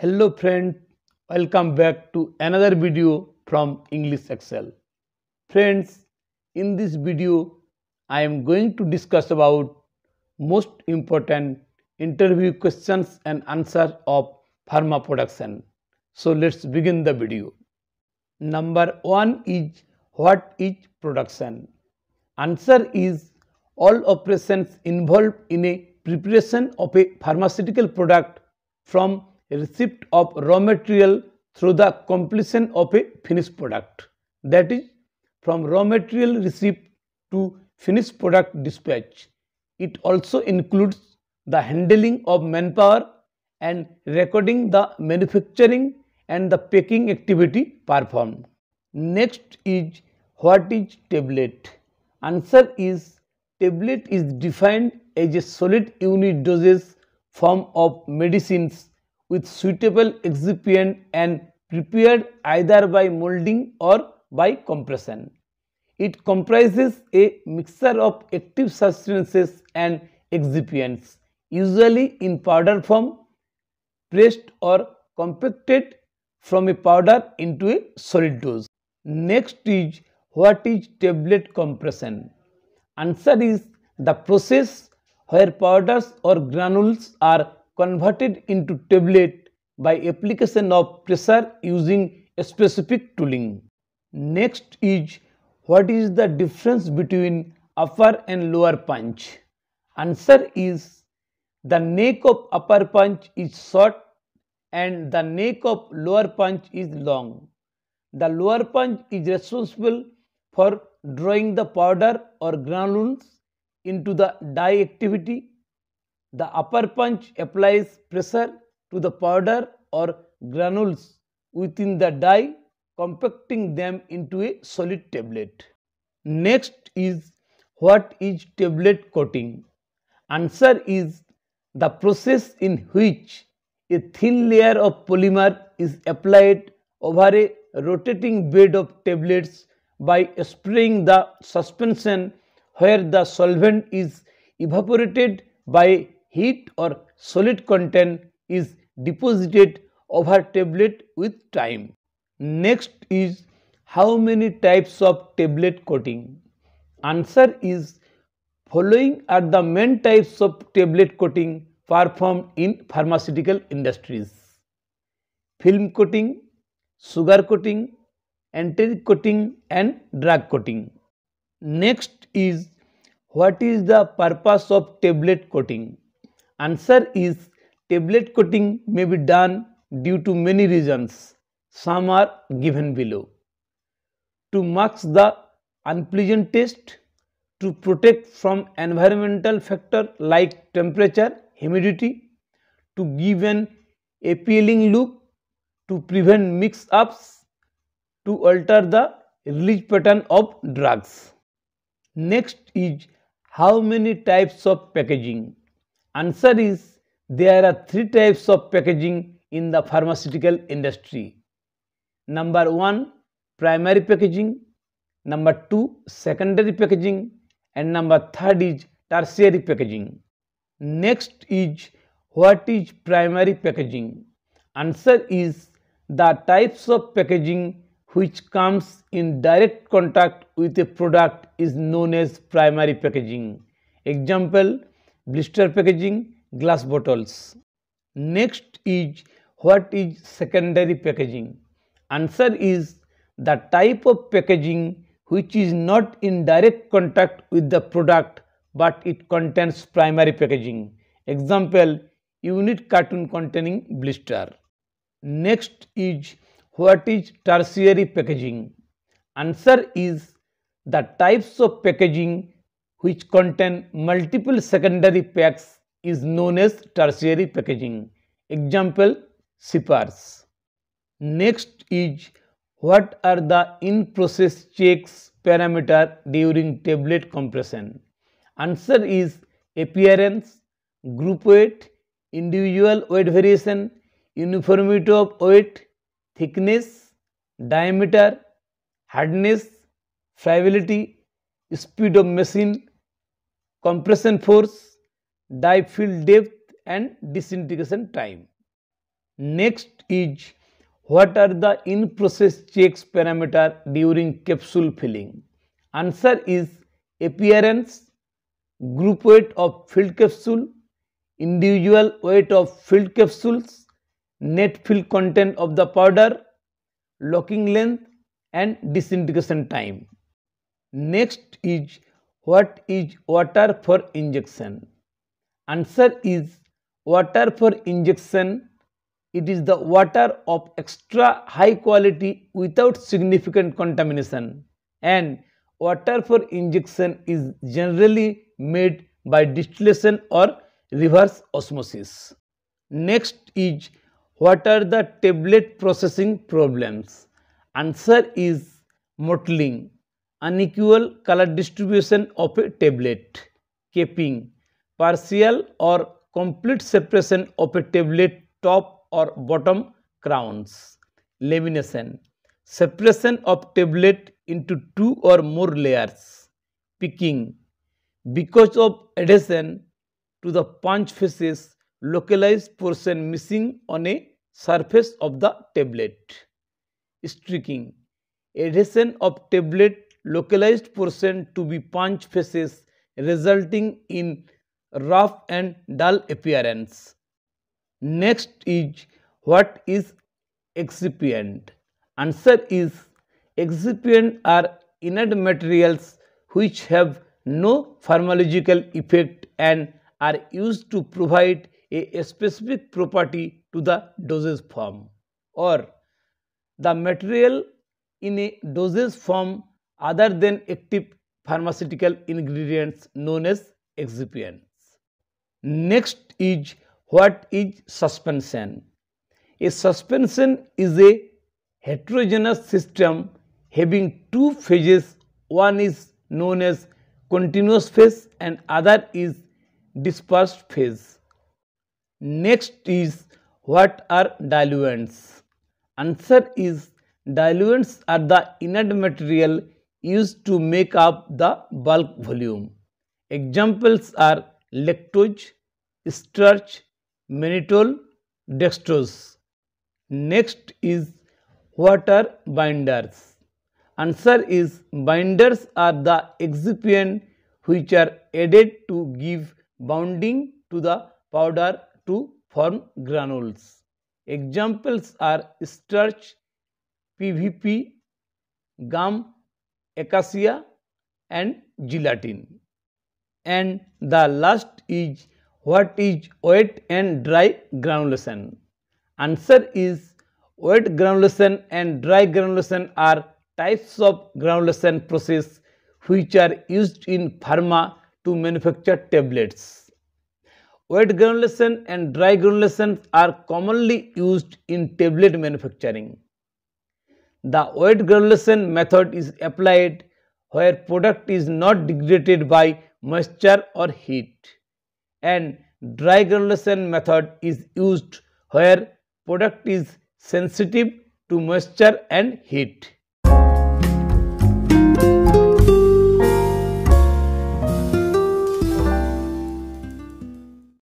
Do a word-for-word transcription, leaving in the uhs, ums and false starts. Hello friend, welcome back to another video from English Excel. Friends, in this video I am going to discuss about most important interview questions and answers of pharma production. So let's begin the video. Number one is, what is production? Answer is, all operations involved in a preparation of a pharmaceutical product from receipt of raw material through the completion of a finished product. That is, from raw material receipt to finished product dispatch. It also includes the handling of manpower and recording the manufacturing and the packing activity performed. Next is, what is tablet? Answer is, tablet is defined as a solid unit dosage form of medicines with suitable excipient and prepared either by molding or by compression. It comprises a mixture of active substances and excipients, usually in powder form, pressed or compacted from a powder into a solid dose. Next is, what is tablet compression? Answer is, the process where powders or granules are converted into tablet by application of pressure using a specific tooling. Next is, what is the difference between upper and lower punch? Answer is, the neck of upper punch is short and the neck of lower punch is long. The lower punch is responsible for drawing the powder or granules into the dye activity. The upper punch applies pressure to the powder or granules within the dye, compacting them into a solid tablet. Next is, what is tablet coating? Answer is, the process in which a thin layer of polymer is applied over a rotating bed of tablets by spraying the suspension where the solvent is evaporated by heat or solid content is deposited over tablet with time. Next is, how many types of tablet coating? Answer is, following are the main types of tablet coating performed in pharmaceutical industries: film coating, sugar coating, enteric coating and drug coating. Next is, what is the purpose of tablet coating? Answer is, tablet coating may be done due to many reasons. Some are given below. To mask the unpleasant taste, to protect from environmental factor like temperature, humidity, to give an appealing look, to prevent mix-ups, to alter the release pattern of drugs. Next is, how many types of packaging? Answer is, there are three types of packaging in the pharmaceutical industry. Number one, primary packaging. Number two, secondary packaging. And number third is tertiary packaging. Next is, what is primary packaging? Answer is, the types of packaging which comes in direct contact with a product is known as primary packaging. Example, blister packaging, glass bottles. Next is, what is secondary packaging? Answer is, the type of packaging which is not in direct contact with the product but it contains primary packaging. Example, unit carton containing blister. Next is, what is tertiary packaging? Answer is, the types of packaging which contain multiple secondary packs is known as tertiary packaging. Example, zippers. Next is, what are the in-process checks parameter during tablet compression? Answer is, appearance, group weight, individual weight variation, uniformity of weight, thickness, diameter, hardness, friability, speed of machine, compression force, dye field depth and disintegration time. Next is, what are the in-process checks parameter during capsule filling? Answer is appearance, group weight of filled capsule, individual weight of filled capsules, net fill content of the powder, locking length and disintegration time. Next is, what is water for injection? Answer is, water for injection, it is the water of extra high quality without significant contamination, and water for injection is generally made by distillation or reverse osmosis. Next is, what are the tablet processing problems? Answer is mottling, unequal color distribution of a tablet, capping, partial or complete separation of a tablet top or bottom crowns, lamination, separation of tablet into two or more layers, picking, because of adhesion to the punch faces, localized portion missing on a surface of the tablet, streaking, adhesion of tablet localized portion to be punch faces resulting in rough and dull appearance. Next is, what is excipient? Answer is, excipient are inert materials which have no pharmacological effect and are used to provide a specific property to the dosage form, or the material in a dosage form other than active pharmaceutical ingredients known as excipients. Next is, what is suspension? A suspension is a heterogeneous system having two phases, one is known as continuous phase and other is dispersed phase. Next is, what are diluents? Answer is, diluents are the inert material used to make up the bulk volume. Examples are lactose, starch, mannitol, dextrose. Next is, what are binders? Answer is, binders are the excipient which are added to give bonding to the powder to form granules. Examples are starch, P V P, gum, acacia and gelatin. And the last is, what is wet and dry granulation? Answer is, wet granulation and dry granulation are types of granulation process which are used in pharma to manufacture tablets. Wet granulation and dry granulation are commonly used in tablet manufacturing. The wet granulation method is applied where product is not degraded by moisture or heat, and dry granulation method is used where product is sensitive to moisture and heat.